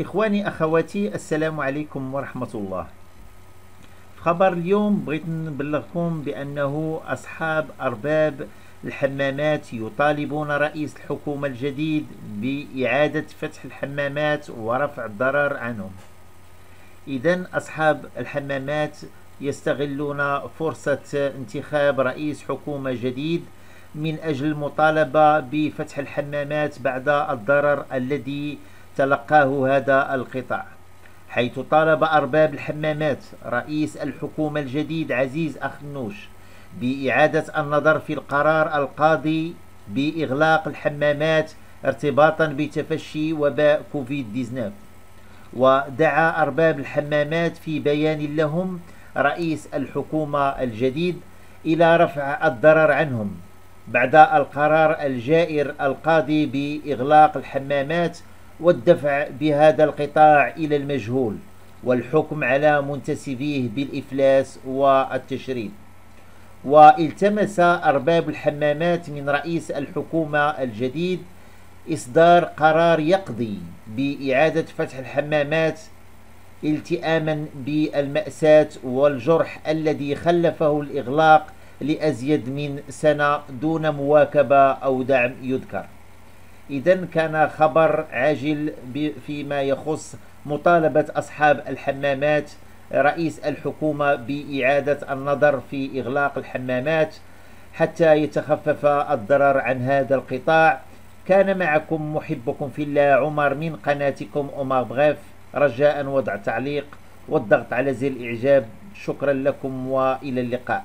إخواني أخواتي، السلام عليكم ورحمة الله. في خبر اليوم بغيت نبلغكم بأنه أصحاب أرباب الحمامات يطالبون رئيس الحكومة الجديد بإعادة فتح الحمامات ورفع الضرر عنهم. إذن أصحاب الحمامات يستغلون فرصة انتخاب رئيس حكومة جديد من أجل المطالبة بفتح الحمامات بعد الضرر الذي تلقاه هذا القطاع، حيث طالب أرباب الحمامات رئيس الحكومة الجديد عزيز اخنوش بإعادة النظر في القرار القاضي بإغلاق الحمامات ارتباطا بتفشي وباء كوفيد 19. ودعا أرباب الحمامات في بيان لهم رئيس الحكومة الجديد إلى رفع الضرر عنهم بعد القرار الجائر القاضي بإغلاق الحمامات والدفع بهذا القطاع إلى المجهول والحكم على منتسبيه بالإفلاس والتشريد. والتمس أرباب الحمامات من رئيس الحكومة الجديد إصدار قرار يقضي بإعادة فتح الحمامات التئاما بالمأساة والجرح الذي خلفه الإغلاق لأزيد من سنة دون مواكبة أو دعم يذكر. إذن كان خبر عاجل فيما يخص مطالبة أصحاب الحمامات رئيس الحكومة بإعادة النظر في إغلاق الحمامات حتى يتخفف الضرر عن هذا القطاع. كان معكم محبكم في الله عمر من قناتكم أمار بغيف. رجاء وضع تعليق والضغط على زر الإعجاب. شكرا لكم وإلى اللقاء.